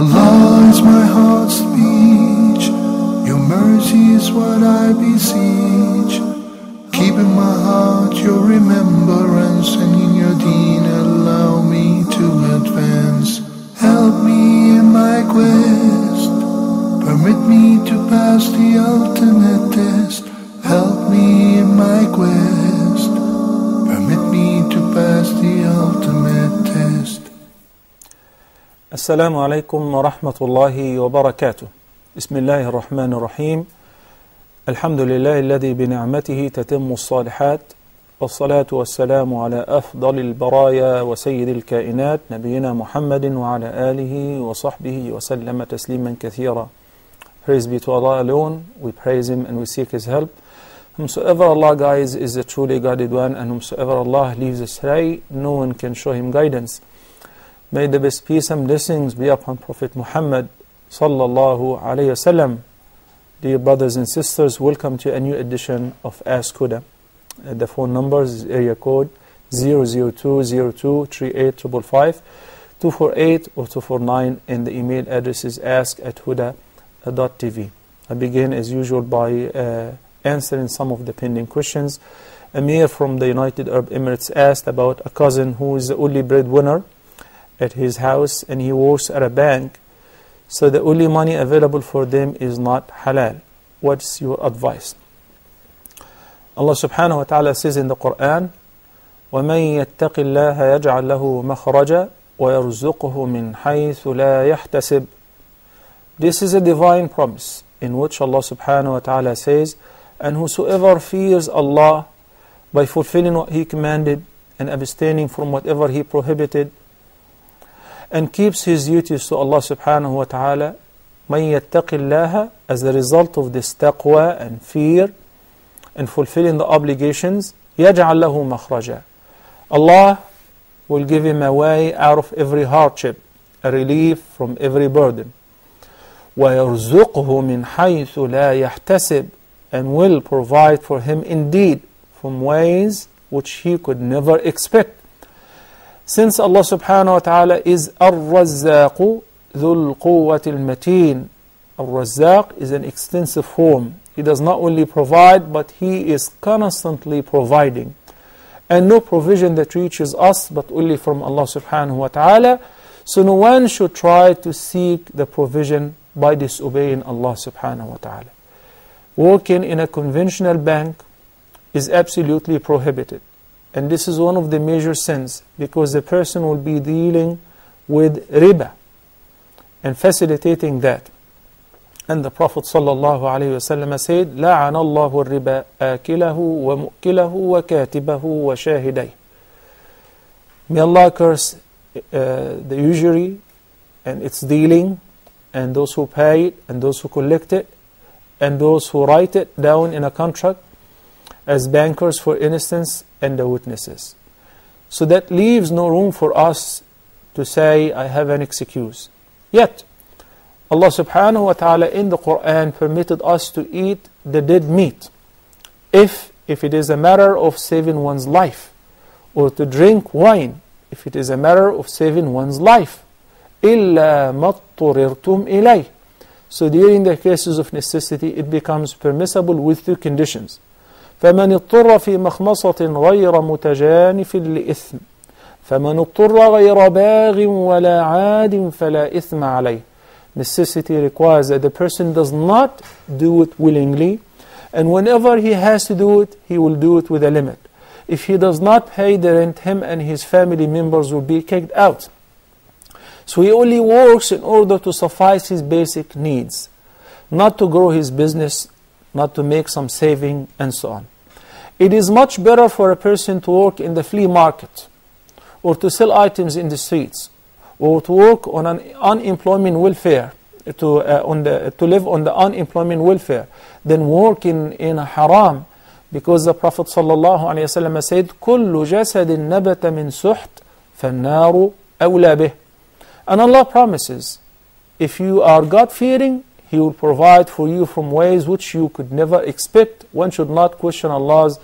Allah is my heart's speech, your mercy is what I beseech. Keep in my heart your remembrance, and in your deen allow me to advance. Help me in my quest, permit me to pass the ultimate test. Help me in my quest, permit me to pass the ultimate test. Assalamu alaikum wa rahmatullahi wa barakatuh. Bismillahir Rahmanir Rahim. Alhamdulillahi alladhi bi ni'matihi tatimmu as-salihat. Wassalatu wassalamu ala afdalil baraya wa sayyidil kainat nabiyina Muhammadin wa ala alihi wa sahbihi wa sallama tasliman kathira. Praise be to Allah alone. We praise him and we seek his help. Whomsoever Allah guides is the truly guided one, and whomsoever Allah leaves astray, no one can show him guidance. May the best peace and blessings be upon Prophet Muhammad sallallahu alayhi wasallam. Dear brothers and sisters, welcome to a new edition of Ask Huda. The phone numbers, area code 00202-38555, 248 or 249, and the email address is ask@huda.tv. I begin as usual by answering some of the pending questions. Amir from the United Arab Emirates asked about a cousin who is the only breadwinner at his house, and he works at a bank, so the only money available for them is not halal. What's your advice? Allah subhanahu wa ta'ala says in the Quran, وَمَن يَتَّقِ اللَّهَ يَجْعَلْ لَهُ مَخْرَجًا وَيَرْزُقُهُ مِنْ حَيْثُ لَا يَحْتَسِبُ. This is a divine promise in which Allah subhanahu wa ta'ala says, and whosoever fears Allah by fulfilling what He commanded and abstaining from whatever He prohibited, and keeps his duties to Allah subhanahu wa ta'ala, مَنْ يَتَّقِ اللَّهَ. As a result of this taqwa and fear and fulfilling the obligations, يَجْعَلْ لَهُ مَخْرَجًا, Allah will give him a way out of every hardship, a relief from every burden. وَيَرْزُقْهُ مِنْ حَيْثُ لَا يَحْتَسِبُ, and will provide for him indeed from ways which he could never expect. Since Allah subhanahu wa ta'ala is Ar-Razzaq Dhul Quwwatil Mateen, Ar-Razzaq is an extensive form. He does not only provide, but He is constantly providing. And no provision that reaches us but only from Allah subhanahu wa ta'ala. So no one should try to seek the provision by disobeying Allah subhanahu wa ta'ala. Working in a conventional bank is absolutely prohibited. And this is one of the major sins, because the person will be dealing with riba and facilitating that. And the Prophet sallallahu alayhi wasallam said, لَعَنَ اللَّهُ الرِّبَا آكِلَهُ وَمُؤْكِلَهُ وَكَاتِبَهُ وَشَاهِدَيْهِ. May Allah curse the usury and its dealing, and those who pay it, and those who collect it, and those who write it down in a contract, as bankers, for instance, and the witnesses. So that leaves no room for us to say, I have an excuse. Yet, Allah subhanahu wa ta'ala in the Quran permitted us to eat the dead meat, if it is a matter of saving one's life, or to drink wine, if it is a matter of saving one's life. إِلَّا مَطُّرِرْتُمْ إِلَيْهِ. So during the cases of necessity, it becomes permissible with two conditions. فمن اضطر في مخمصة غير متجانف لإثم فمن اضطر غير باغ ولا عاد فلا إثم عليه. Necessity requires that the person does not do it willingly, and whenever he has to do it, he will do it with a limit. If he does not pay the rent, him and his family members will be kicked out. So he only works in order to suffice his basic needs, not to grow his business, not to make some saving, and so on. It is much better for a person to work in the flea market, or to sell items in the streets, or to work on an unemployment welfare, to live on the unemployment welfare, than work in haram, because the Prophet ﷺ said, "Kullu jasadin nabata min suht, fannaru awla bih." And Allah promises, if you are God-fearing, He will provide for you from ways which you could never expect. One should not question Allah's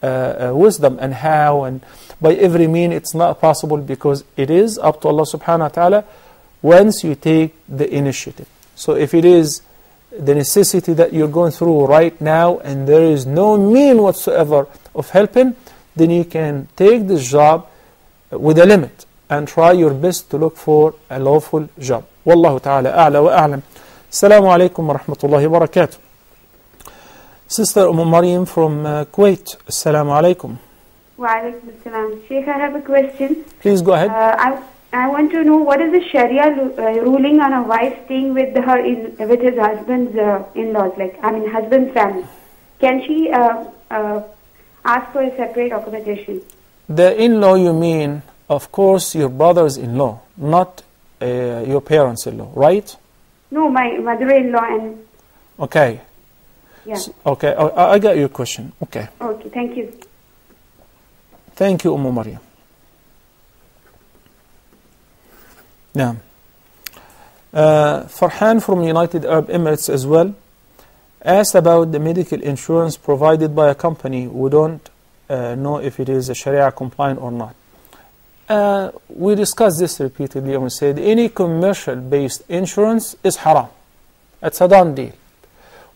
wisdom and how, and by every means. It's not possible, because it is up to Allah subhanahu wa ta'ala once you take the initiative. So if it is the necessity that you're going through right now and there is no mean whatsoever of helping, then you can take this job with a limit and try your best to look for a lawful job. Wallahu ta'ala a'la wa a'lam. Assalamu alaikum wa rahmatullahi wa barakatuh. Sister Mariam from Kuwait, assalamu alaikum. Wa alaikum assalam. Sheikh, I have a question. Please go ahead. I want to know what is the Sharia ruling on a wife staying with her with his husband's in-laws, like husband's family. Can she ask for a separate accommodation? The in-law, you mean, of course, your brother's in-law, not your parents' in-law, right? No, my mother-in-law and. Okay. Yeah. So, okay, I got your question. Okay. Okay, thank you. Thank you, Maria. Now, Farhan from United Arab Emirates as well asked about the medical insurance provided by a company. We don't know if it is a Sharia compliant or not. We discussed this repeatedly and we said any commercial based insurance is haram. It's a done deal.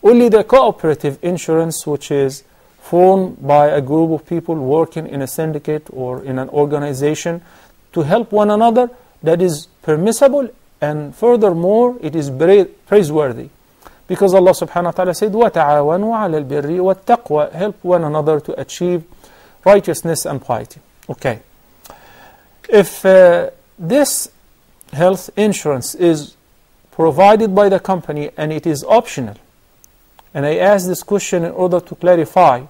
Only the cooperative insurance, which is formed by a group of people working in a syndicate or in an organization to help one another, that is permissible, and furthermore it is praiseworthy, because Allah subhanahu wa ta'ala said, وَتَعَاوَنُوا عَلَى الْبِرِّ وَالتَّقْوَى, help one another to achieve righteousness and piety. Okay, if this health insurance is provided by the company and it is optional, and I asked this question in order to clarify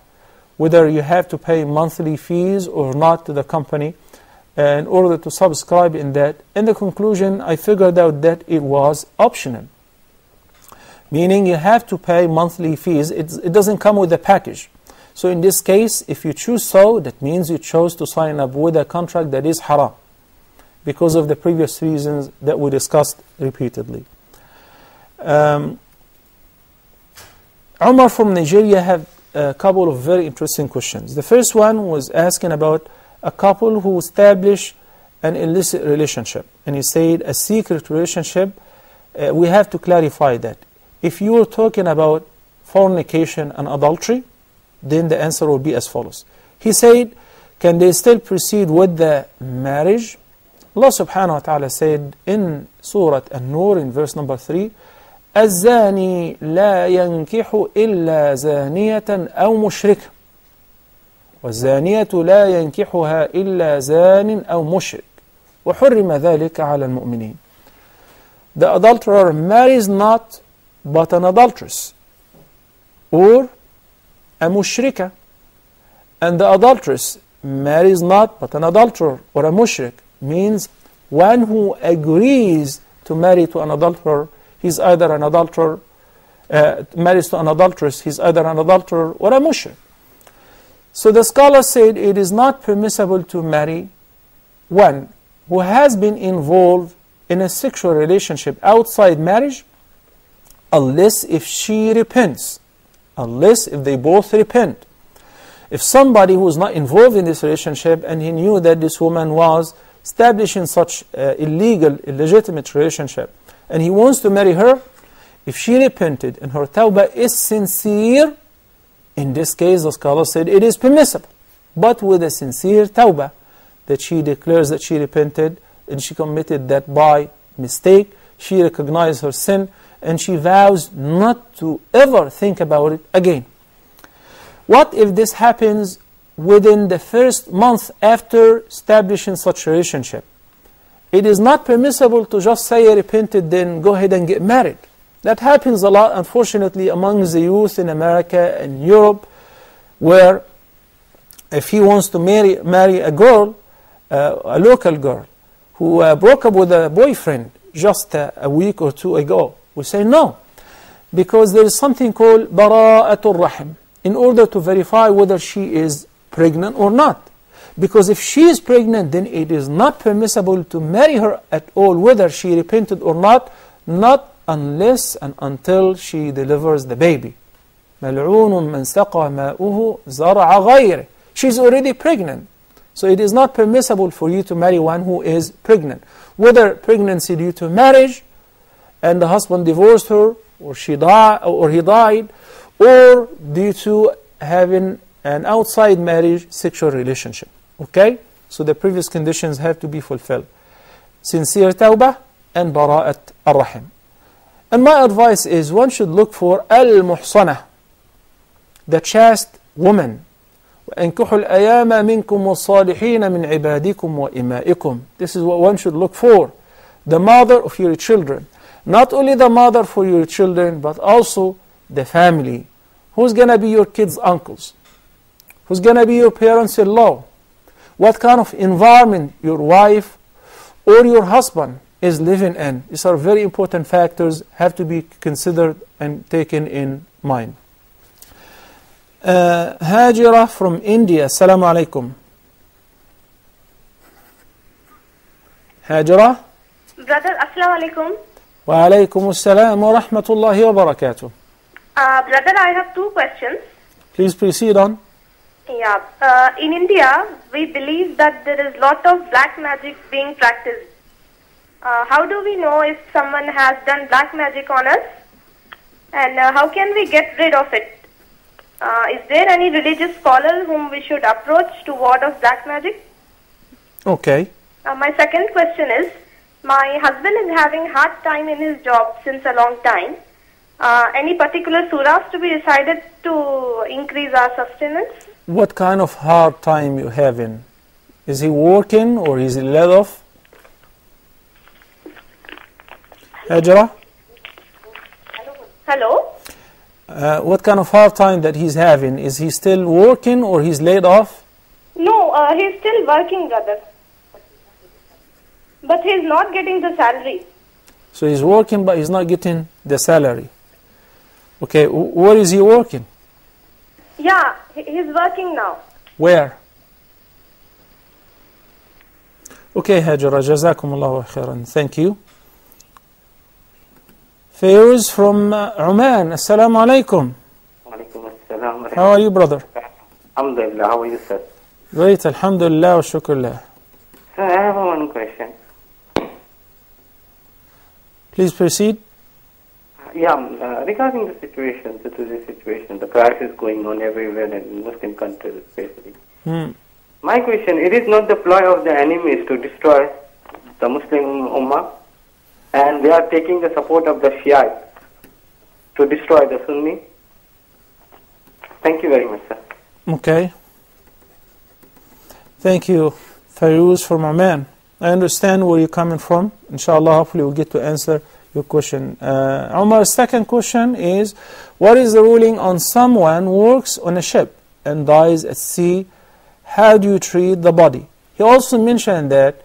whether you have to pay monthly fees or not to the company in order to subscribe in that. In the conclusion, I figured out that it was optional, meaning you have to pay monthly fees. It doesn't come with a package. So in this case, if you choose so, that means you chose to sign up with a contract that is haram, because of the previous reasons that we discussed repeatedly. Omar from Nigeria had a couple of very interesting questions. The first one was asking about a couple who established an illicit relationship, and he said a secret relationship. We have to clarify that. If you are talking about fornication and adultery, then the answer will be as follows. He said, can they still proceed with the marriage? Allah subhanahu wa ta'ala said in Surah An-Nur in verse number 3, الزاني لا ينكح إلا زانية أو مشركة والزانية لا ينكحها إلا زان أو مشرك وحرم ذلك على المؤمنين. The adulterer marries not but an adulteress or a mushrika, and the adulteress marries not but an adulterer or a mushrik, means one who agrees to marry to an adulterer, he's either an adulterer, marries to an adulteress, he's either an adulterer or a mushrik. So the scholar said it is not permissible to marry one who has been involved in a sexual relationship outside marriage, unless if she repents, unless if they both repent. If somebody who is not involved in this relationship and he knew that this woman was establishing such illegal, illegitimate relationship, and he wants to marry her, if she repented and her tawbah is sincere, in this case, the scholar said it is permissible, but with a sincere tawbah, that she declares that she repented and she committed that by mistake, she recognized her sin, and she vows not to ever think about it again. What if this happens within the first month after establishing such a relationship? It is not permissible to just say I repented, then go ahead and get married. That happens a lot, unfortunately, among the youth in America and Europe, where if he wants to marry a girl, a local girl, who broke up with a boyfriend just a week or two ago, we say no, because there is something called bara'atul rahim, in order to verify whether she is pregnant or not. Because if she is pregnant, then it is not permissible to marry her at all, whether she repented or not, not unless and until she delivers the baby. She's already pregnant. So it is not permissible for you to marry one who is pregnant. Whether pregnancy due to marriage, and the husband divorced her, or she died, or he died, or due to having an outside marriage sexual relationship. Okay? So the previous conditions have to be fulfilled. Sincere tawbah and bara'at ar-rahim. And my advice is one should look for al-muhsanah, the chaste woman. وَأَنْكِحُوا الْأَيَامَ مِنْكُمْ وَالصَّالِحِينَ مِنْ عِبَادِكُمْ وَإِمَائِكُمْ. This is what one should look for. The mother of your children. Not only the mother for your children, but also the family. Who's going to be your kids' uncles? Who's going to be your parents-in-law? What kind of environment your wife or your husband is living in? These are very important factors, have to be considered and taken in mind. Hajira from India, Assalamu alaikum. Hajira? Brother, Assalamu alaikum. Wa alaikum assalam wa rahmatullahi wa barakatuh. Brother, I have two questions. Please proceed on. Yeah. In India, we believe that there is lot of black magic being practiced. How do we know if someone has done black magic on us? And how can we get rid of it? Is there any religious scholar whom we should approach to ward off black magic? Okay. My second question is, my husband is having hard time in his job since a long time. Any particular surahs to be recited to increase our sustenance? What kind of hard time you having? Is he working or is he laid off? Hajra? Hello? What kind of hard time that he's having? Is he still working or he's laid off? No, he's still working, brother. But he's not getting the salary. So he's working, but he's not getting the salary. Okay, where is he working? Yeah, he's working now. Where? Okay, Hajra, jazakumullahu khairan. Thank you. Faiz from Oman. Assalamu alaikum. Alaikum assalam. How are you, brother? Alhamdulillah. How are you, sir? Great. Alhamdulillah wa shukrullah. Sir, I have one question. Please proceed. Yeah, regarding the situation, the crisis going on everywhere in Muslim countries, especially. My question, it is not the ploy of the enemies to destroy the Muslim Ummah, and they are taking the support of the Shia to destroy the Sunni. Thank you very much, sir. Okay. Thank you, Farouz from Oman. I understand where you're coming from. Inshallah, hopefully we'll get to answer your question. Umar's second question is, what is the ruling on someone works on a ship and dies at sea? How do you treat the body? He also mentioned that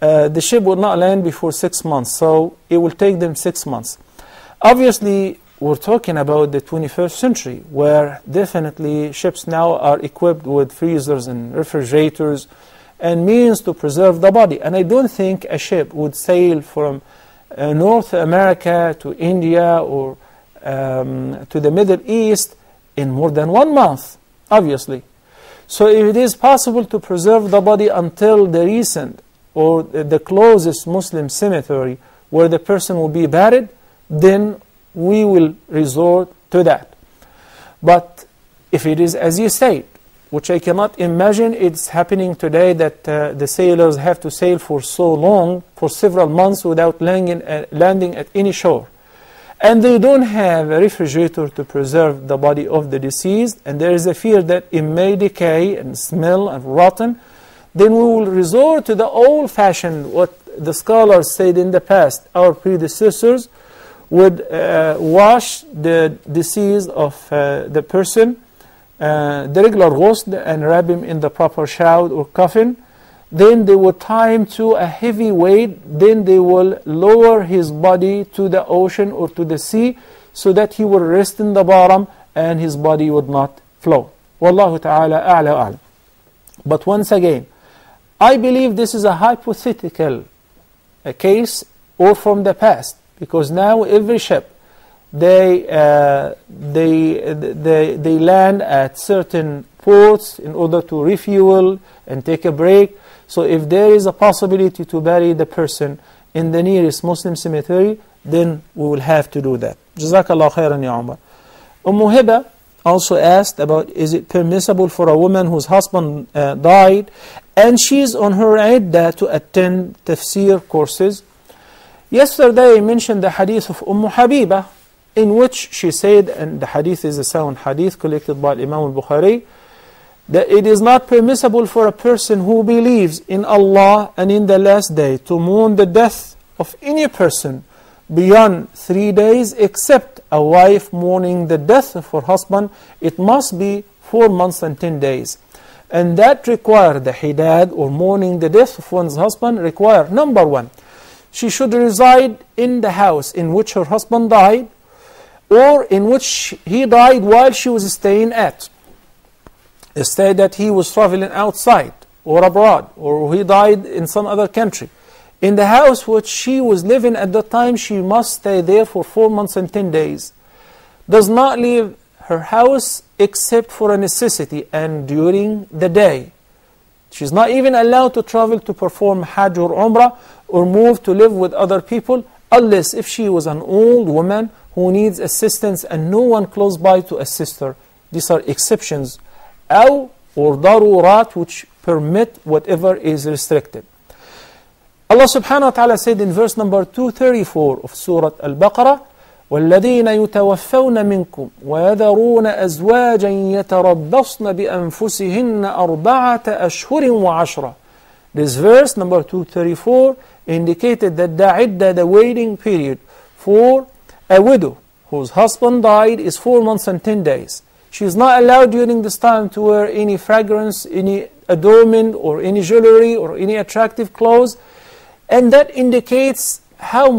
the ship would not land before 6 months, so it will take them 6 months. Obviously, we're talking about the 21st century, where definitely ships now are equipped with freezers and refrigerators and means to preserve the body. And I don't think a ship would sail from North America to India or to the Middle East in more than 1 month, obviously. So if it is possible to preserve the body until the recent or the closest Muslim cemetery where the person will be buried, then we will resort to that. But if it is as you say, which I cannot imagine it's happening today, that the sailors have to sail for so long, for several months without landing at any shore. And they don't have a refrigerator to preserve the body of the deceased, and there is a fear that it may decay and smell and rotten. Then we will resort to the old-fashioned, what the scholars said in the past. Our predecessors would wash the deceased of the person, the regular ghusl, and wrap him in the proper shroud or coffin. Then they would tie him to a heavy weight. Then they will lower his body to the ocean or to the sea so that he will rest in the bottom and his body would not flow. Wallahu ta'ala a'la wa a'lam. But once again, I believe this is a hypothetical case or from the past, because now every ship, they land at certain ports in order to refuel and take a break. So if there is a possibility to bury the person in the nearest Muslim cemetery, then we will have to do that. Jazakallah khairan ya Umar. Umm Habibah also asked about, is it permissible for a woman whose husband died and she's on her iddah to attend tafsir courses? Yesterday I mentioned the hadith of Umm Habibah, in which she said, and the hadith is a sound hadith collected by Imam al-Bukhari, that it is not permissible for a person who believes in Allah and in the last day to mourn the death of any person beyond 3 days, except a wife mourning the death of her husband. It must be 4 months and 10 days. And that required the hidad, or mourning the death of one's husband, required, number one, she should reside in the house in which her husband died, or in which he died while she was staying at. Instead that he was traveling outside or abroad, or he died in some other country. In the house which she was living at the time, she must stay there for 4 months and 10 days. Does not leave her house except for a necessity and during the day. She's not even allowed to travel to perform Hajj or Umrah, or move to live with other people, unless if she was an old woman who needs assistance and no one close by to assist her. These are exceptions, or darurat, which permit whatever is restricted. Allah subhanahu wa ta'ala said in verse number 234 of Surah Al-Baqarah, وَالَّذِينَ يُتَوَفَّوْنَ مِنْكُمْ وَيَذَرُونَ أَزْوَاجًا يَتَرَبَّصْنَ بِأَنفُسِهِنَّ 4 أَشْهُرٍ و10. This verse, number 234, indicated that the idda, the waiting period for a widow whose husband died, is 4 months and 10 days. She is not allowed during this time to wear any fragrance, any adornment, or any jewelry, or any attractive clothes. And that indicates how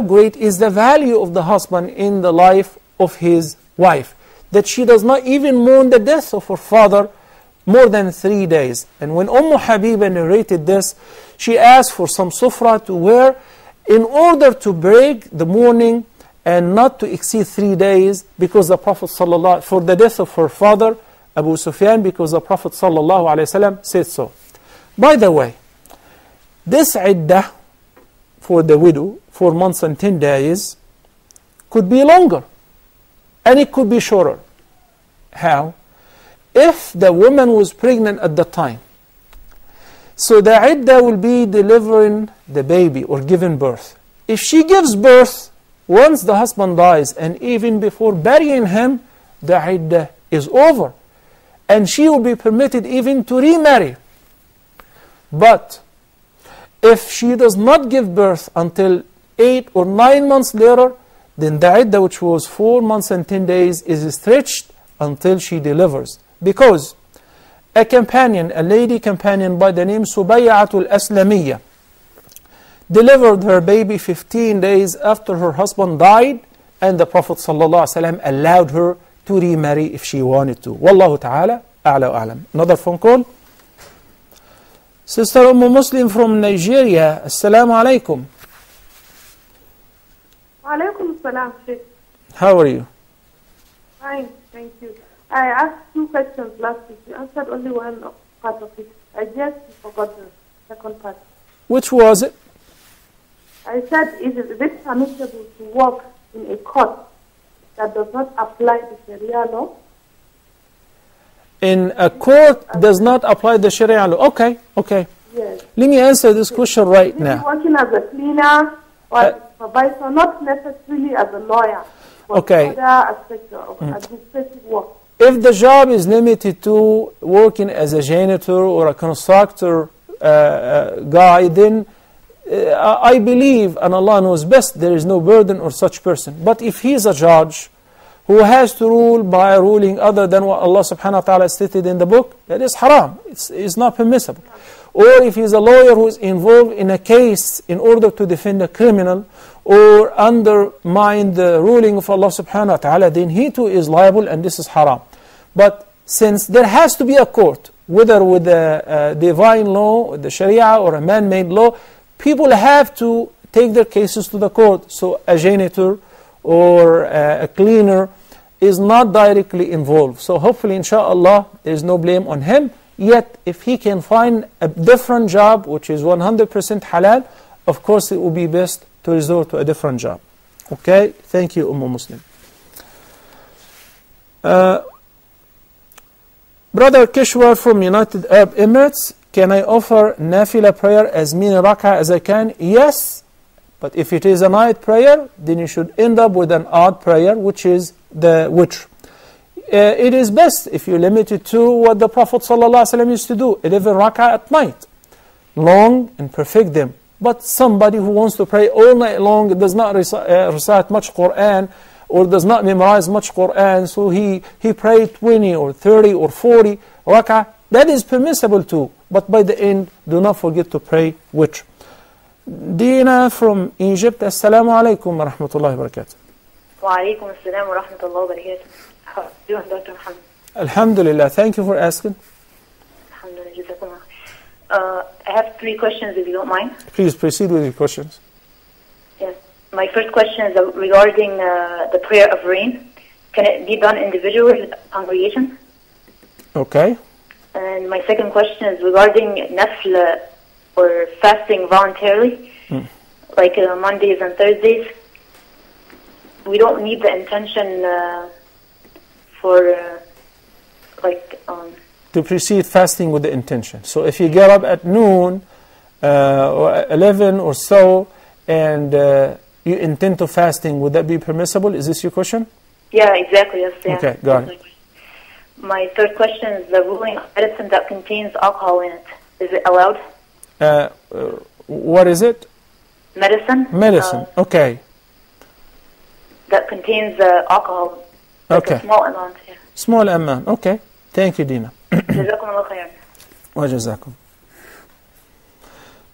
great is the value of the husband in the life of his wife, that she does not even mourn the death of her father more than 3 days. And when Umm Habibah narrated this, she asked for some sufra to wear in order to break the mourning and not to exceed 3 days, because the Prophet ﷺ, for the death of her father Abu Sufyan, because the Prophet ﷺ said so. By the way, this iddah for the widow, 4 months and 10 days, could be longer and it could be shorter. How? If the woman was pregnant at the time, so the iddah will be delivering the baby or giving birth. If she gives birth once the husband dies, and even before burying him, the iddah is over, and she will be permitted even to remarry. But if she does not give birth until 8 or 9 months later, then the iddah, which was 4 months and 10 days, is stretched until she delivers. Because a companion, a lady companion by the name Subayyatul Aslamiyya, delivered her baby 15 days after her husband died, and the Prophet ﷺ allowed her to remarry if she wanted to. Wallahu ta'ala a'la wa a'lam. Another phone call. Sister Umm Muslim from Nigeria, assalamu alaikum. Wa alaikum salam, Sheikh. How are you? Fine, thank you. I asked 2 questions last week. You answered only one part of it. I just forgot the second part. Which was it? I said, is it permissible to work in a court that does not apply the Sharia law? In a court does not apply the Sharia law. Okay, okay. Yes. Let me answer this question right now. Working as a cleaner or as a supervisor, not necessarily as a lawyer, but okay, other aspects of administrative work. If the job is limited to working as a janitor or a constructor guy, then I believe, and Allah knows best, there is no burden on such person. But if he is a judge who has to rule by ruling other than what Allah subhanahu wa ta'ala stated in the book, that is haram. It's not permissible. Or if he's a lawyer who is involved in a case in order to defend a criminal or undermine the ruling of Allah subhanahu wa ta'ala, then he too is liable, and this is haram. But since there has to be a court, whether with the divine law, or the Sharia, or a man-made law, people have to take their cases to the court. So a janitor or a cleaner is not directly involved. So hopefully, inshallah, there is no blame on him. Yet, if he can find a different job, which is 100% halal, of course it would be best to resort to a different job. Okay? Thank you, Muslim. Brother Kishwar from United Arab Emirates, can I offer nafila prayer as many rak'ah as I can? Yes, but if it is a night prayer, then you should end up with an odd prayer, which is the witr. It is best if you limit it to what the Prophet ﷺ used to do, 11 rak'ah at night, long and perfect them. But somebody who wants to pray all night long, does not recite much Quran, or does not memorize much Quran, so he prayed 20 or 30 or 40 rak'ah, that is permissible too. But by the end, do not forget to pray witr. Dina from Egypt, Assalamu alaikum wa rahmatullahi wa barakatuh. Wa alaikum assalam wa rahmatullahi wa barakatuh. How are you doing, Dr. Muhammad? Alhamdulillah, thank you for asking. Alhamdulillah. I have three questions, if you don't mind. Please proceed with your questions. Yes. My first question is regarding the prayer of rain. Can it be done individually with congregation? Okay. And my second question is regarding nafl or fasting voluntarily, like Mondays and Thursdays. We don't need the intention for to precede fasting with the intention. So if you get up at noon or 11 or so, and you intend to fasting, would that be permissible? Is this your question? Yeah, exactly. Yes, yeah. Okay, got it. My third question is the ruling of medicine that contains alcohol in it. Is it allowed? What is it? Medicine. Medicine. Okay. That contains alcohol. Like okay. A small amount. Yeah. Small amount. Okay. Thank you, Dina.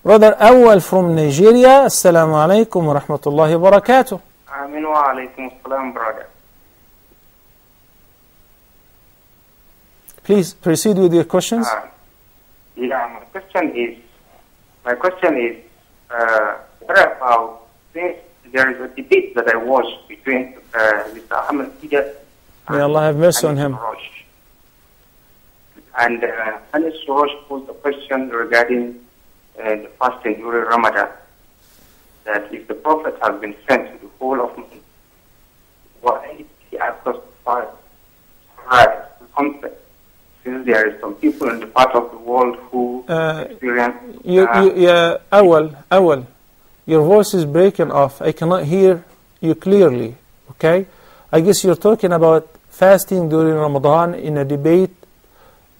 Brother Awal from Nigeria, Assalamu alaikum wa rahmatullahi wa barakatuh. Amin wa alaikum assalam, brother. Please proceed with your questions. My question is, what about this? There is a debate that I watched between Mr. Ahmed Didat. May Allah have mercy on him. And Anas Rosh posed a question regarding the fasting during Ramadan, that if the Prophet has been sent to the whole of Muslims, why he asked us to fast? Right, the concept. Since there are some people in the part of the world who experience... Awal, your voice is breaking off. I cannot hear you clearly, okay? I guess you're talking about fasting during Ramadan in a debate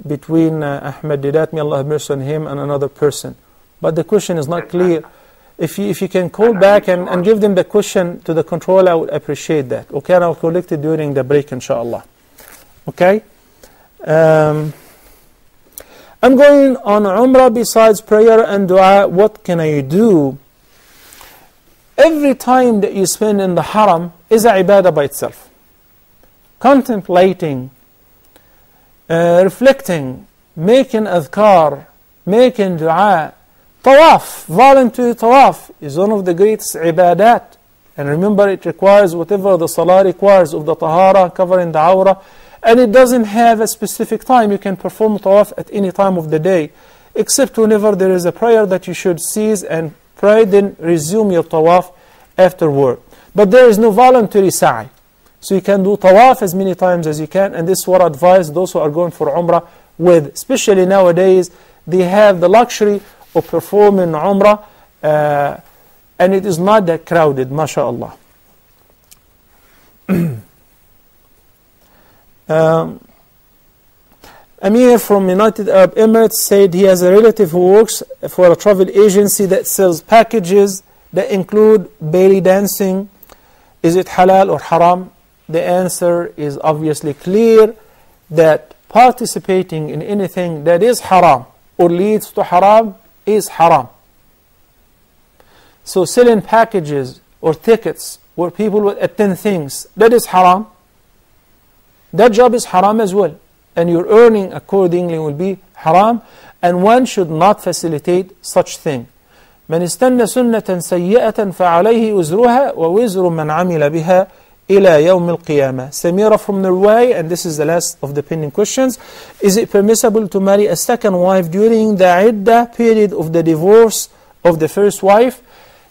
between Ahmed Didat, may Allah have mercy on him, and another person. But the question is not clear. If you can call back and give them the question to the controller, I would appreciate that. Okay, and I'll collect it during the break, inshallah. Okay? I'm going on Umrah. Besides prayer and dua, what can I do? Every time that you spend in the haram is a ibadah by itself. Contemplating, reflecting, making adhkar, making dua, tawaf, voluntary tawaf is one of the greatest ibadat. And remember, it requires whatever the salah requires of the tahara, covering the awrah. And it doesn't have a specific time. You can perform tawaf at any time of the day, except whenever there is a prayer that you should cease and pray, then resume your tawaf afterward. But there is no voluntary sa'i. So you can do tawaf as many times as you can, and this is what I advise those who are going for Umrah with. Especially nowadays, they have the luxury of performing Umrah, and it is not that crowded, mashaAllah. Amir from United Arab Emirates said he has a relative who works for a travel agency that sells packages that include belly dancing. Is it halal or haram? The answer is obviously clear that participating in anything that is haram or leads to haram is haram. So selling packages or tickets where people will attend things, that is haram. That job is haram as well, and your earning accordingly will be haram, and one should not facilitate such thing. من استنى سنة سيئة فعليه وزرها ووزر من عمل بها إِلَى يَوْمِ الْقِيَامَةِ. Samira from Norway, and this is the last of the pending questions. Is it permissible to marry a second wife during the iddah period of the divorce of the first wife?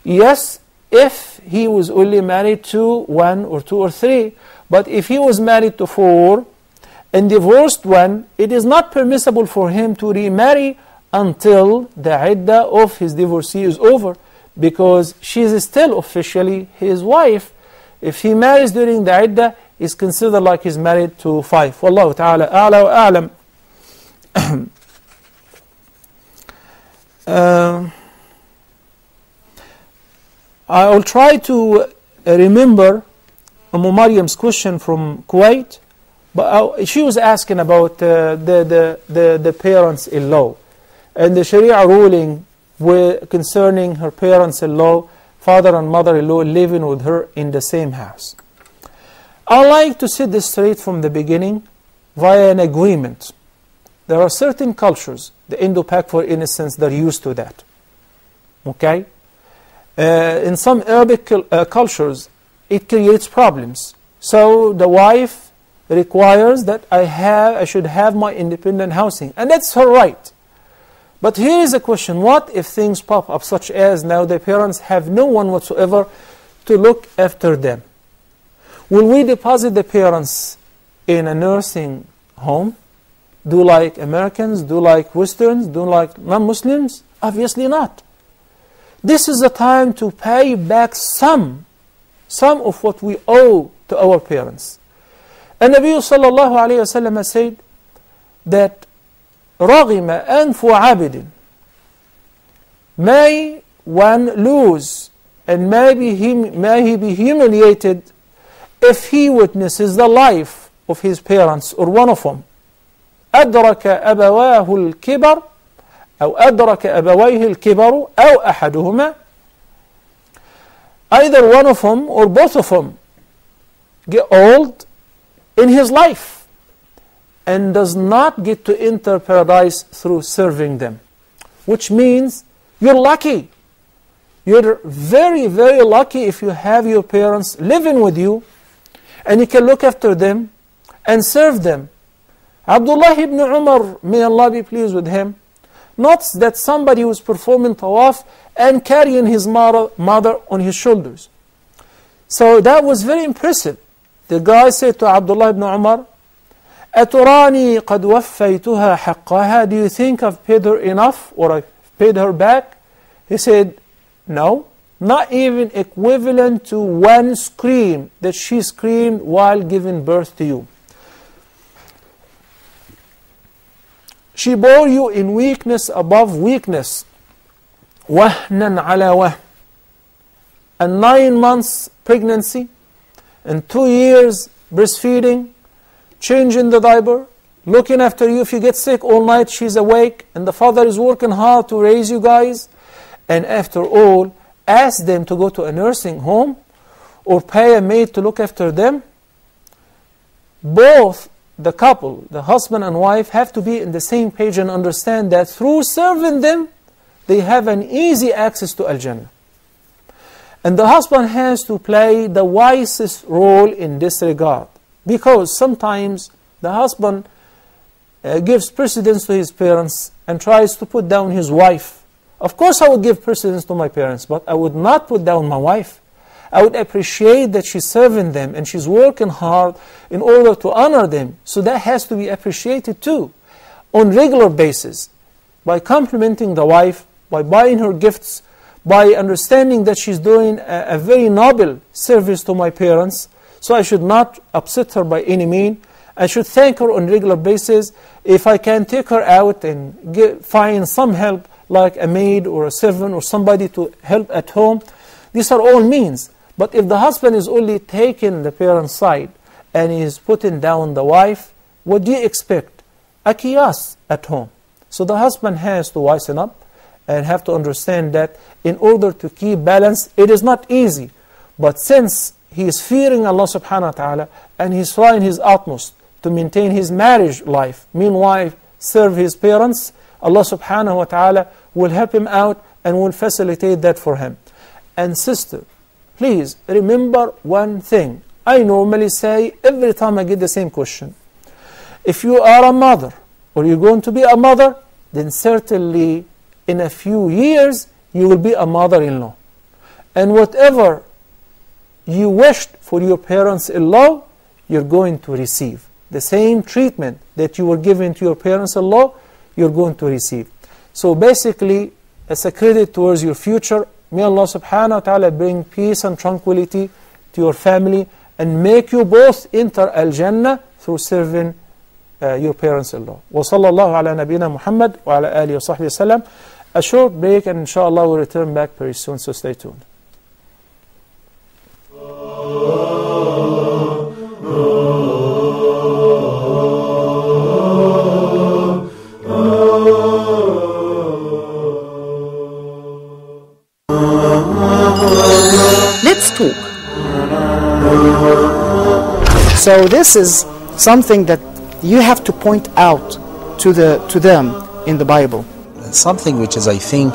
Yes, if he was only married to one or two or three. But if he was married to four and divorced one, it is not permissible for him to remarry until the iddah of his divorcee is over, because she is still officially his wife. If he marries during the iddah, is considered like he's married to five. Wallahu ta'ala a'la wa a'lam. I will try to remember Umm Maryam's question from Kuwait, but she was asking about the parents-in-law and the Sharia ruling concerning her parents-in-law, father and mother-in-law, living with her in the same house. I like to see this straight from the beginning via an agreement. There are certain cultures, the Indo-Pak for instance, they're used to that. Okay? In some Arabic cultures, it creates problems. So the wife requires that I should have my independent housing, and that's her right. But here is a question: what if things pop up, such as now the parents have no one whatsoever to look after them? Will we deposit the parents in a nursing home? Do like Americans, do like Westerns, do like non-Muslims? Obviously not. This is the time to pay back some of what we owe to our parents. And Nabi sallallahu alayhi wa sallam said that رَغِمَ أَنْفُ عَبِدٍ, may one lose and may he be humiliated if he witnesses the life of his parents or one of them. أَدْرَكَ أَبَوَاهُ الْكِبَرُ أو أدرك أبويه الكبر أو أحدهما. Either one of them or both of them get old in his life and does not get to enter paradise through serving them. Which means you're lucky. You're very, very lucky if you have your parents living with you and you can look after them and serve them. Abdullah ibn Umar, may Allah be pleased with him, not that somebody was performing tawaf and carrying his mother on his shoulders. So that was very impressive. The guy said to Abdullah ibn Umar, أَتُرَانِي قَدْ وَفَّيْتُهَا حَقَّهَا, do you think I've paid her enough, or I've paid her back? He said, no, not even equivalent to one scream that she screamed while giving birth to you. She bore you in weakness above weakness. وَهْنًا عَلَى وَهْنٍ. A 9 months pregnancy and 2 years breastfeeding, changing the diaper, looking after you. If you get sick all night, she's awake, and the father is working hard to raise you guys. And after all, ask them to go to a nursing home or pay a maid to look after them. Both the couple, the husband and wife, have to be on the same page and understand that through serving them, they have an easy access to Al-Jannah. And the husband has to play the wisest role in this regard, because sometimes the husband gives precedence to his parents and tries to put down his wife. Of course I would give precedence to my parents, but I would not put down my wife. I would appreciate that she's serving them and she's working hard in order to honor them. So that has to be appreciated too, on regular basis, by complimenting the wife, by buying her gifts, by understanding that she's doing a very noble service to my parents. So I should not upset her by any means. I should thank her on a regular basis. If I can take her out and find some help, like a maid or a servant or somebody to help at home, these are all means. But if the husband is only taking the parent's side and is putting down the wife, what do you expect? A chaos at home. So the husband has to wisen up and have to understand that in order to keep balance, it is not easy. But since he is fearing Allah subhanahu wa ta'ala and he's trying his utmost to maintain his marriage life, meanwhile serve his parents, Allah subhanahu wa ta'ala will help him out and will facilitate that for him. And sister, please remember one thing. I normally say every time I get the same question. If you are a mother or you're going to be a mother, then certainly in a few years you will be a mother-in-law. And whatever you wished for your parents-in-law, you're going to receive. The same treatment that you were given to your parents-in-law, you're going to receive. So basically, as a credit towards your future, may Allah subhanahu wa ta'ala bring peace and tranquility to your family and make you both enter al-Jannah through serving your parents-in-law. وَصَلَّى اللَّهُ عَلَى نَبِيِّنَا مُحَمَّدٍ وَعَلَى آلِهِ وَصَحْبِهِ وَسَلَّمَ. A short break and inshallah we'll return back very soon, so stay tuned. Let's talk. So this is something that you have to point out to them in the Bible. Something which is, I think,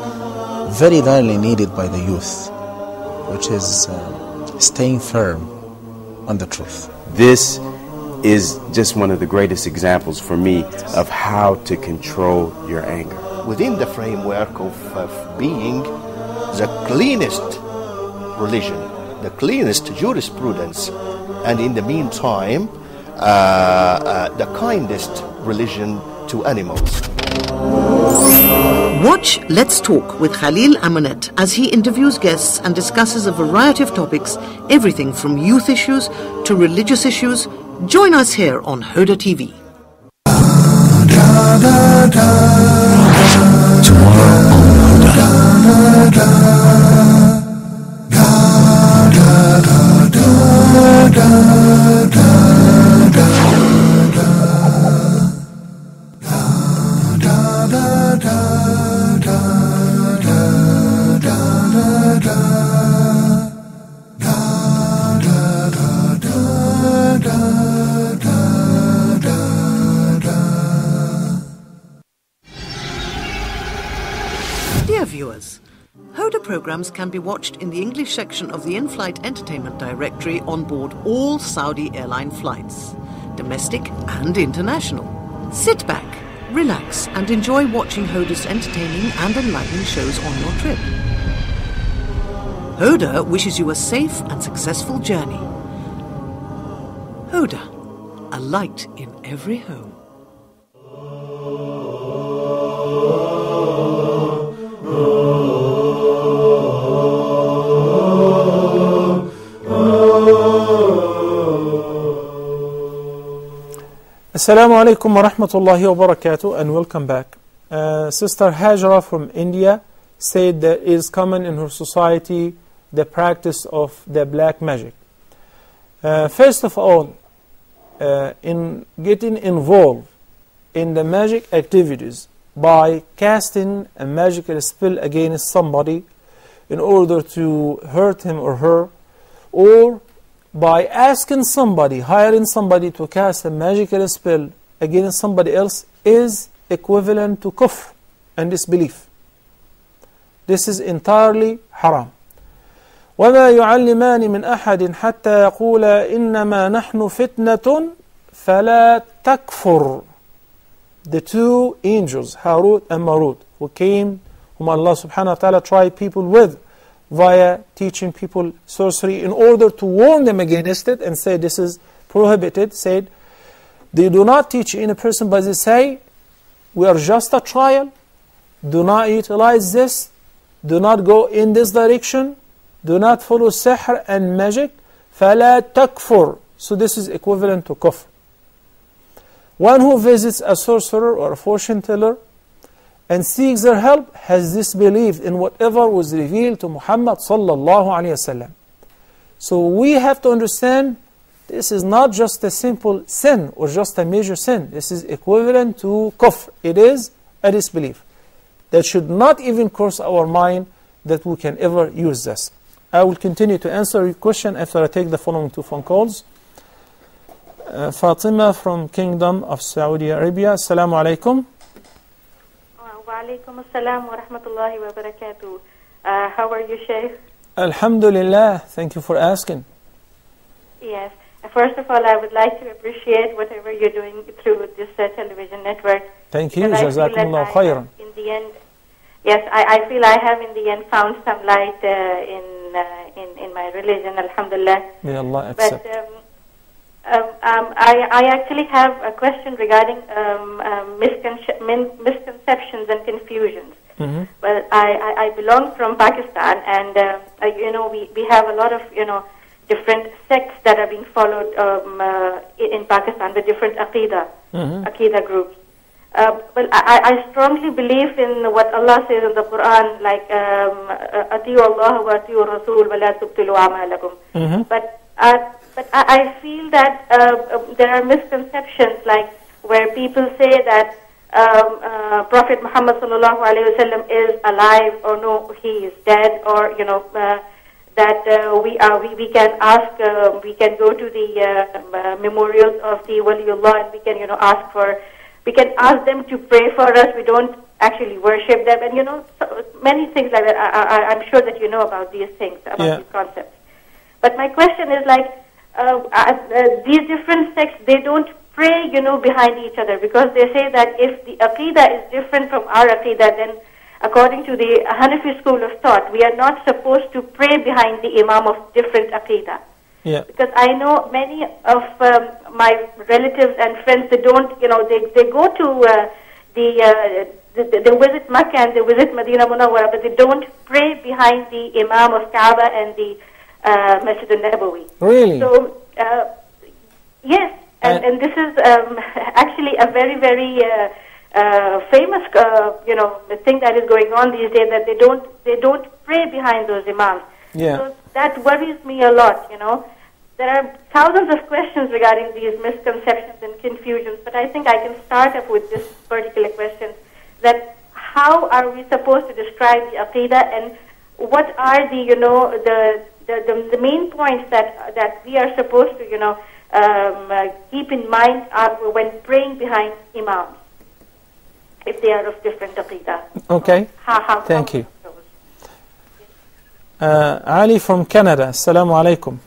very rarely needed by the youth, which is staying firm on the truth. This is just one of the greatest examples for me of how to control your anger. Within the framework of being the cleanest religion, the cleanest jurisprudence, and in the meantime, the kindest religion to animals. Watch Let's Talk with Khalil Amanet as he interviews guests and discusses a variety of topics, everything from youth issues to religious issues. Join us here on Huda TV. Tomorrow on Programs can be watched in the English section of the in-flight entertainment directory on board all Saudi airline flights, domestic and international. Sit back, relax and enjoy watching Huda's entertaining and enlightening shows on your trip. Huda wishes you a safe and successful journey. Huda, a light in every home. Assalamu alaikum wa rahmatullahi wa barakatuh, and welcome back. Sister Hajra from India said that it is common in her society the practice of the black magic. First of all, in getting involved in the magic activities by casting a magical spell against somebody in order to hurt him or her, or by asking somebody, hiring somebody to cast a magical spell against somebody else is equivalent to kufr and disbelief. This is entirely haram. وَمَا يُعَلِّمَانِ مِنْ أَحَدٍ حَتَّى يَقُولَ إِنَّمَا نَحْنُ فِتْنَةٌ فَلَا تَكْفُرْ. The two angels, Harut and Marut, whom Allah subhanahu wa ta'ala tried people with, via teaching people sorcery in order to warn them against it and say this is prohibited, said they do not teach any person, but they say we are just a trial, do not utilize this, do not go in this direction, do not follow sihr and magic, فَلَا تَكْفُرْ. So this is equivalent to kufr. One who visits a sorcerer or a fortune teller and seeks their help has disbelieved in whatever was revealed to Muhammad sallallahu alaihi wasallam. So we have to understand this is not just a simple sin or just a major sin. This is equivalent to kufr. It is a disbelief that should not even cross our mind that we can ever use this. I will continue to answer your question after I take the following two phone calls. Fatima from Kingdom of Saudi Arabia. Assalamu alaikum. Wa alaikum assalam wa rahmatullahi wa barakatuh. How are you, Shaykh? Alhamdulillah, thank you for asking. Yes, first of all, I would like to appreciate whatever you're doing through this television network. Thank you. Jazakumullah khairan. In the end, yes, I feel I have in the end found some light in my religion, alhamdulillah. May Allah accept. But, I actually have a question regarding misconceptions and confusions. Mm-hmm. Well, I belong from Pakistan, and you know, we have a lot of, you know, different sects that are being followed in Pakistan with different aqidah, mm-hmm. aqidah groups. Well, I strongly believe in what Allah says in the Quran, like "Atiyu Allah wa atiyu Rasul wa la tubtilu amalakum." But I feel that there are misconceptions, like where people say that Prophet Muhammad sallallahu alaihi wasallam is alive, or no, he is dead, or you know that we can ask, we can go to the memorials of the Waliullah, and we can, you know, ask for, we can ask them to pray for us. We don't actually worship them, and you know, so many things like that. I'm sure that you know about these things, about yeah. these concepts. But my question is like. These different sects, they don't pray, you know, behind each other, because they say that if the Aqidah is different from our Aqidah, then according to the Hanafi school of thought, we are not supposed to pray behind the Imam of different Aqidah. Yeah. Because I know many of my relatives and friends, they don't, you know, they go to they visit Makkah and they visit Madinah Munawwarah, but they don't pray behind the Imam of Ka'bah and the Masjid al-Nabawi. Really? So, yes, and this is actually a very, very famous, you know, thing that is going on these days, that they don't pray behind those imams. Yeah. So that worries me a lot, you know. There are thousands of questions regarding these misconceptions and confusions, but I think I can start up with this particular question, that how are we supposed to describe the Aqidah, and what are the, you know, the main points that we are supposed to, you know, keep in mind when praying behind imams, if they are of different aqidah. Okay. Thank you. Ali from Canada. Assalamu alaikum.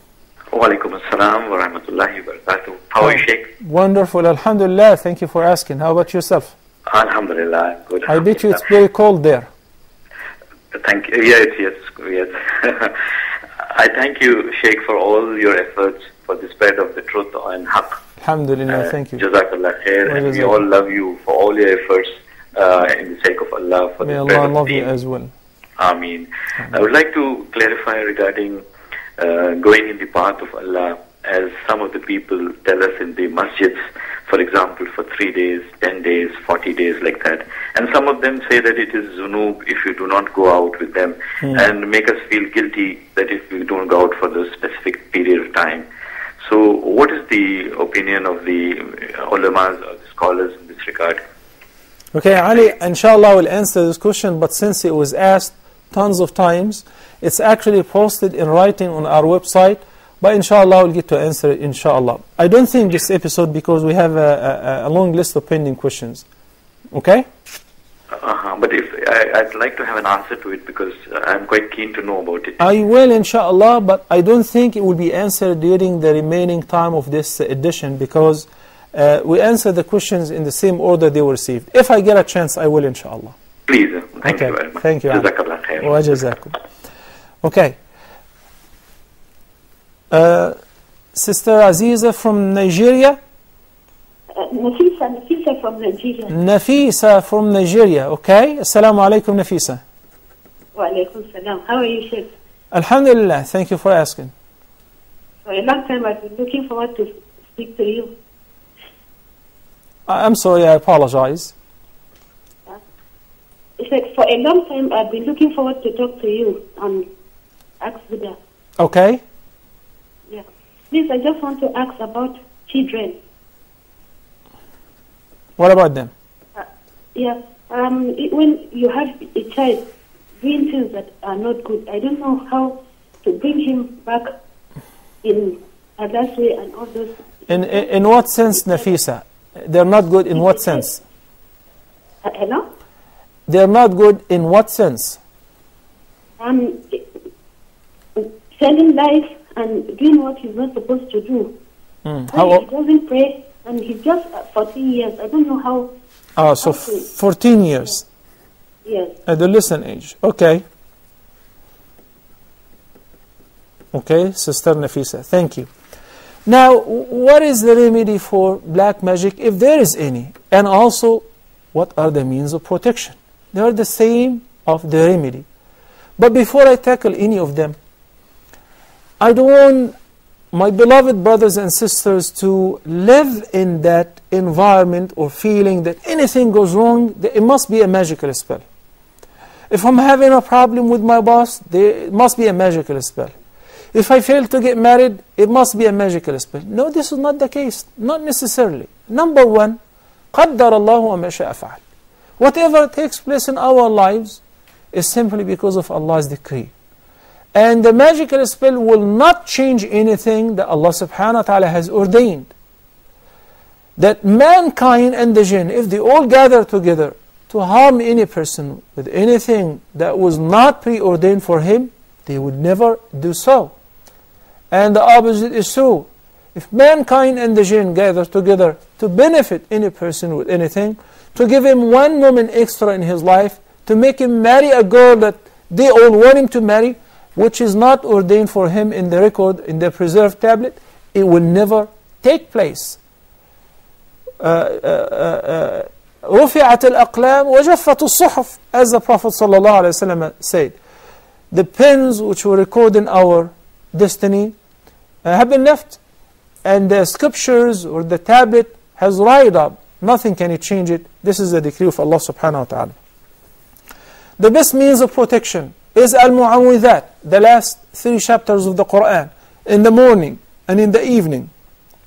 Wa alaikum assalam wa rahmatullahi wa barakatuh. How are you, Sheikh? Wonderful. Alhamdulillah. Thank you for asking. How about yourself? Alhamdulillah. Good. I bet you it's very cold there. Thank you. Yes, yes, yes. I thank you, Sheikh, for all your efforts for the spread of the truth and haq. Alhamdulillah, thank you. Jazakallah khair. And we all love you for all your efforts in the sake of Allah. For May the Allah love you as well. Ameen. I would like to clarify regarding going in the path of Allah, as some of the people tell us in the masjids, for example, for 3 days, 10 days, 40 days, like that. And some of them say that it is zunub if you do not go out with them, and make us feel guilty that if we don't go out for the specific period of time. So what is the opinion of the ulamas or the scholars in this regard? Okay, Ali, inshallah will answer this question, but since it was asked tons of times, it's actually posted in writing on our website. But inshallah, we'll get to answer it, inshallah. I don't think this episode, because we have a long list of pending questions. Okay? But if I'd like to have an answer to it, because I'm quite keen to know about it. I will, inshallah, but I don't think it will be answered during the remaining time of this edition, because we answer the questions in the same order they were received. If I get a chance, I will, inshallah. Please. Thank you very much. Thank you. Jazakallah khair. Wa jazakum. Okay. Sister Aziza from Nigeria. Nafisa from Nigeria. Nafisa from Nigeria, okay. Assalamu alaikum, Nafisa. Wa alaikum salam. How are you, Sheikh? Alhamdulillah, thank you for asking. For a long time I've been looking forward to speak to you. I'm sorry, I apologize. Sheikh, for a long time I've been looking forward to talk to you on Ask Huda. Okay. Yeah. Please, I just want to ask about children. What about them? Yeah. When you have a child doing things that are not good, I don't know how to bring him back in Allah's way and all those. In what sense, Nafisa? They're not good in what sense? Hello? They're not good in what sense? Selling life and doing what he's not supposed to do. How? He doesn't pray, and he's just 14 years. I don't know how. Ah, so 14 years. Yes. Adolescent age. Okay. Okay, Sister Nafisa, thank you. Now, what is the remedy for black magic, if there is any? And also, what are the means of protection? They are the same of the remedy. But before I tackle any of them, I don't want my beloved brothers and sisters to live in that environment or feeling that anything goes wrong, it must be a magical spell. If I'm having a problem with my boss, it must be a magical spell. If I fail to get married, it must be a magical spell. No, this is not the case. Not necessarily. Number one, قَدَّرَ اللَّهُ وَمَا شَاءَ فَعَلَ. Whatever takes place in our lives is simply because of Allah's decree. And the magical spell will not change anything that Allah subhanahu wa ta'ala has ordained. That mankind and the jinn, if they all gather together to harm any person with anything that was not preordained for him, they would never do so. And the opposite is true. If mankind and the jinn gather together to benefit any person with anything, to give him one woman extra in his life, to make him marry a girl that they all want him to marry, which is not ordained for him in the record, in the preserved tablet, it will never take place. رُفِعَتِ الْأَقْلَامُ وَجَفَّتُ الصُّحُفُ, as the Prophet ﷺ said. The pens which were recording our destiny have been left, and the scriptures or the tablet has dried up. Nothing can change it. This is the decree of Allah subhanahu wa ta'ala. The best means of protection is al-mu'awwidhat, the last three chapters of the Quran, in the morning and in the evening.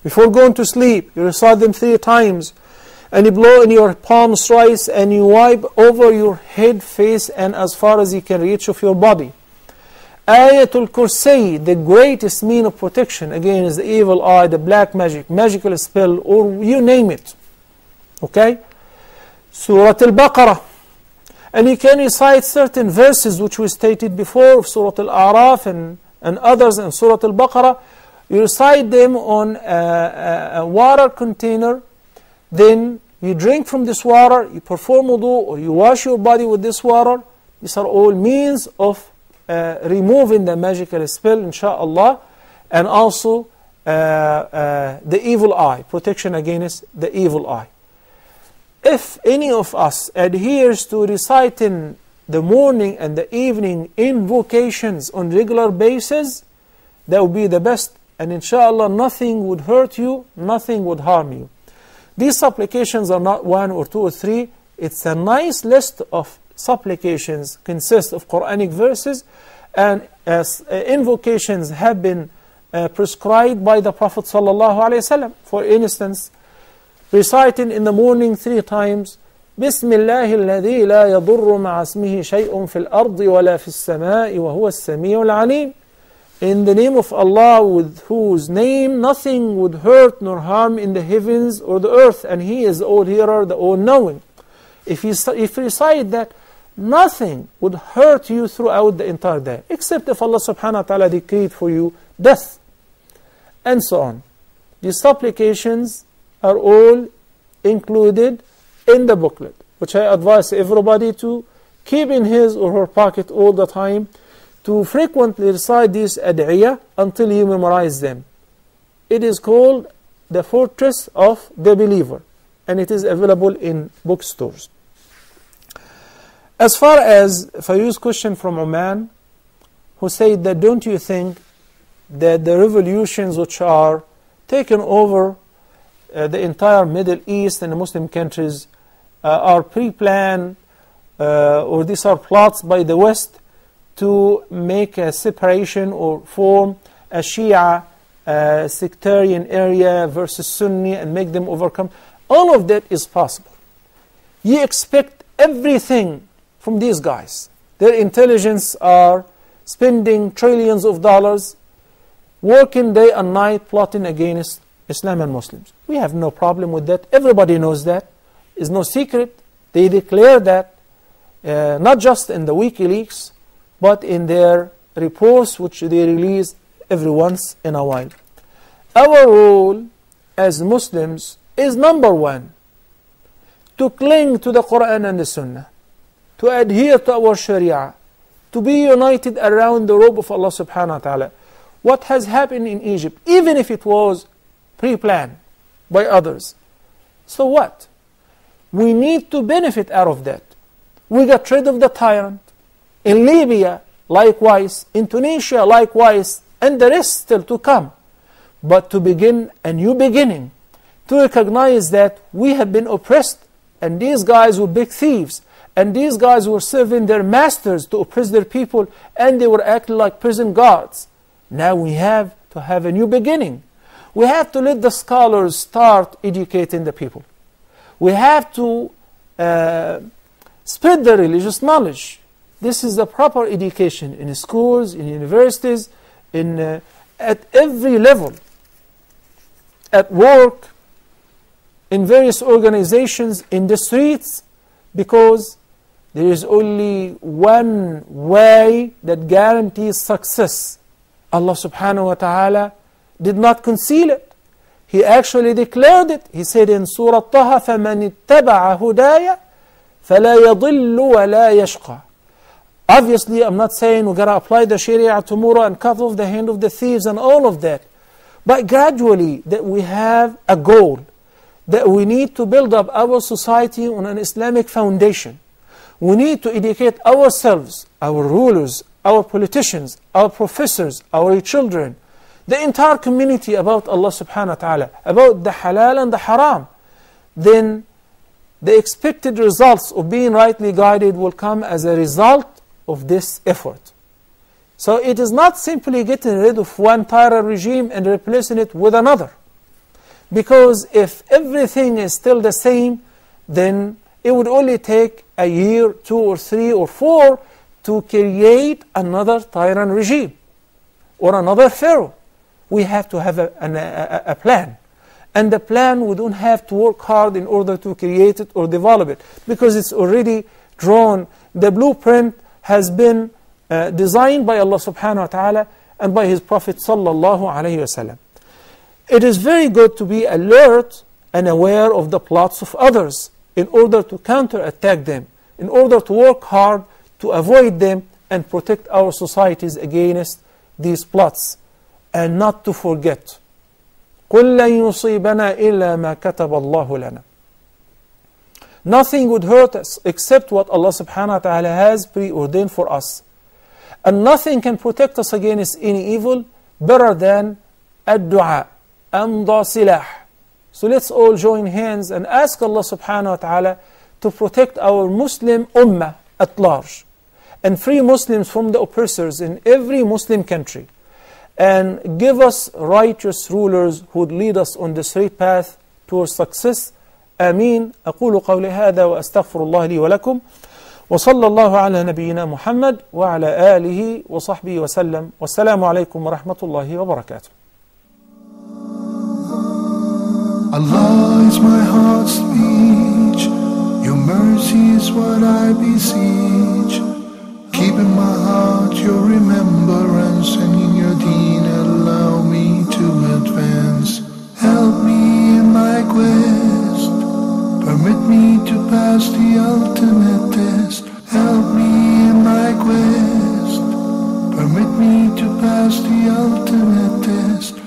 Before going to sleep, you recite them 3 times, and you blow in your palms thrice, and you wipe over your head, face, and as far as you can reach of your body. Ayatul Kursi, the greatest mean of protection against the evil eye, the black magic, magical spell, or you name it. Okay? Surah al-Baqarah. And you can recite certain verses which we stated before, Surah Al-A'raf and others, and Surah Al-Baqarah. You recite them on a water container. Then you drink from this water, you perform wudu, or you wash your body with this water. These are all means of removing the magical spell, insha'Allah, and also the evil eye, protection against the evil eye. If any of us adheres to reciting the morning and the evening invocations on a regular basis, that would be the best, and insha'Allah nothing would hurt you, nothing would harm you. These supplications are not 1 or 2 or 3. It's a nice list of supplications, consists of Quranic verses, and as invocations have been prescribed by the Prophet ﷺ. For instance, reciting in the morning 3 times, بسم الله الذي لا يضر مع اسمه شيء في الأرض ولا في السماء وهو السميع العليم. In the name of Allah, with whose name nothing would hurt nor harm in the heavens or the earth, and He is the all-hearer, the all-knowing. If you recite that, nothing would hurt you throughout the entire day, except if Allah subhanahu wa ta'ala decreed for you death, and so on. These supplications are all included in the booklet, which I advise everybody to keep in his or her pocket all the time, to frequently recite these ad'iyah until you memorize them. It is called the Fortress of the Believer, and it is available in bookstores. As far as Fayyuz's question from Oman, who said that, don't you think that the revolutions which are taken over the entire Middle East and the Muslim countries are pre-planned, or these are plots by the West to make a separation or form a Shia sectarian area versus Sunni and make them overcome? All of that is possible. You expect everything from these guys. Their intelligence are spending trillions of dollars, working day and night, plotting against Islam and Muslims. We have no problem with that. Everybody knows that. It's no secret. They declare that, not just in the WikiLeaks, but in their reports which they release every once in a while. Our role as Muslims is number one, to cling to the Quran and the Sunnah, to adhere to our Sharia, to be united around the robe of Allah subhanahu wa ta'ala. What has happened in Egypt, even if it was pre-planned by others, so what? We need to benefit out of that. We got rid of the tyrant. In Libya, likewise. In Tunisia, likewise. And the rest still to come. But to begin a new beginning, to recognize that we have been oppressed, and these guys were big thieves, and these guys were serving their masters to oppress their people, and they were acting like prison guards. Now we have to have a new beginning. We have to let the scholars start educating the people. We have to spread the religious knowledge. This is the proper education in schools, in universities, in at every level, at work, in various organizations, in the streets, because there is only one way that guarantees success. Allah subhanahu wa ta'ala did not conceal it. He actually declared it. He said in Surah Taha, فَمَنِ اتَّبَعَ هُدَايَ فَلَا يَضِلُّ وَلَا يَشْقَى. Obviously, I'm not saying we're going to apply the Sharia tomorrow and cut off the hand of the thieves and all of that. But gradually, that we have a goal, that we need to build up our society on an Islamic foundation. We need to educate ourselves, our rulers, our politicians, our professors, our children, the entire community about Allah subhanahu wa ta'ala, about the halal and the haram. Then the expected results of being rightly guided will come as a result of this effort. So it is not simply getting rid of one tyrant regime and replacing it with another. Because if everything is still the same, then it would only take a year, 2 or 3 or 4 to create another tyrant regime or another pharaoh. We have to have a plan. And the plan, we don't have to work hard in order to create it or develop it, because it's already drawn. The blueprint has been designed by Allah subhanahu wa ta'ala and by His Prophet sallallahu alayhi wa sallam. It is very good to be alert and aware of the plots of others in order to counterattack them, in order to work hard to avoid them and protect our societies against these plots, and not to forget. قُلْ لَنْ يُصِيبَنَا إِلَّا مَا كَتَبَ اللَّهُ لَنَا. Nothing would hurt us except what Allah subhanahu wa ta'ala has preordained for us. And nothing can protect us against any evil better than الدعاء أمضى سلاح. So let's all join hands and ask Allah subhanahu wa ta'ala to protect our Muslim Ummah at large, and free Muslims from the oppressors in every Muslim country, and give us righteous rulers who would lead us on the straight path towards success. Ameen. أقول قولي هذا وأستغفر الله لي ولكم وصلى الله على نبينا محمد وعلى آله وصحبه وسلم والسلام عليكم ورحمة الله وبركاته. Allah is my heart's speech, Your mercy is what I beseech. Keep in my heart Your remembrance, and in Your deen allow me to advance. Help me in my quest, permit me to pass the ultimate test. Help me in my quest, permit me to pass the ultimate test.